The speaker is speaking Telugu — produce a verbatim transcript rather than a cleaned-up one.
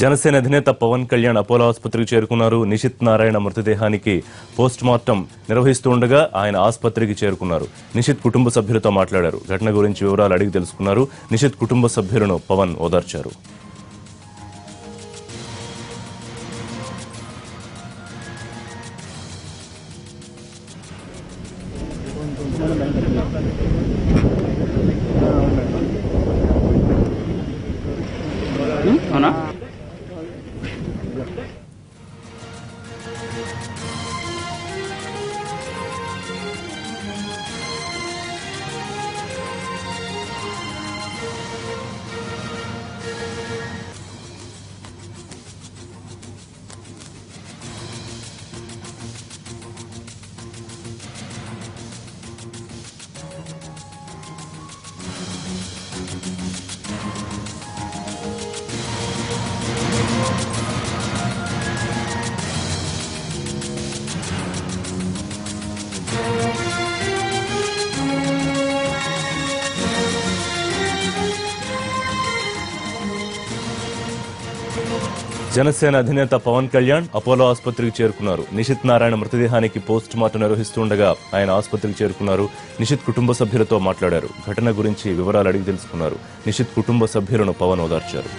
జనసేన అధినేత పవన్ కళ్యాణ్ అపోలో ఆసుపత్రికి చేరుకున్నారు. నిషిత్ నారాయణ మృతదేహానికి పోస్ట్ మార్టం నిర్వహిస్తుండగా ఆయన ఆసుపత్రికి చేరుకున్నారు. నిషిత్ కుటుంబ సభ్యులతో మాట్లాడారు. ఘటన గురించి వివరాలు అడిగి తెలుసుకున్నారు. నిషిత్ కుటుంబ సభ్యులను పవన్ ఓదార్చారు. జనసేన అధినేత పవన్ కళ్యాణ్ అపోలో ఆసుపత్రికి చేరుకున్నారు. నిషిత్ నారాయణ మృతదేహానికి పోస్ట్ మార్టం నిర్వహిస్తుండగా ఆయన ఆసుపత్రికి చేరుకున్నారు. నిషిత్ కుటుంబ సభ్యులతో మాట్లాడారు. ఘటన గురించి వివరాలు అడిగి తెలుసుకున్నారు. నిషిత్ కుటుంబ సభ్యులను పవన్ ఓదార్చారు.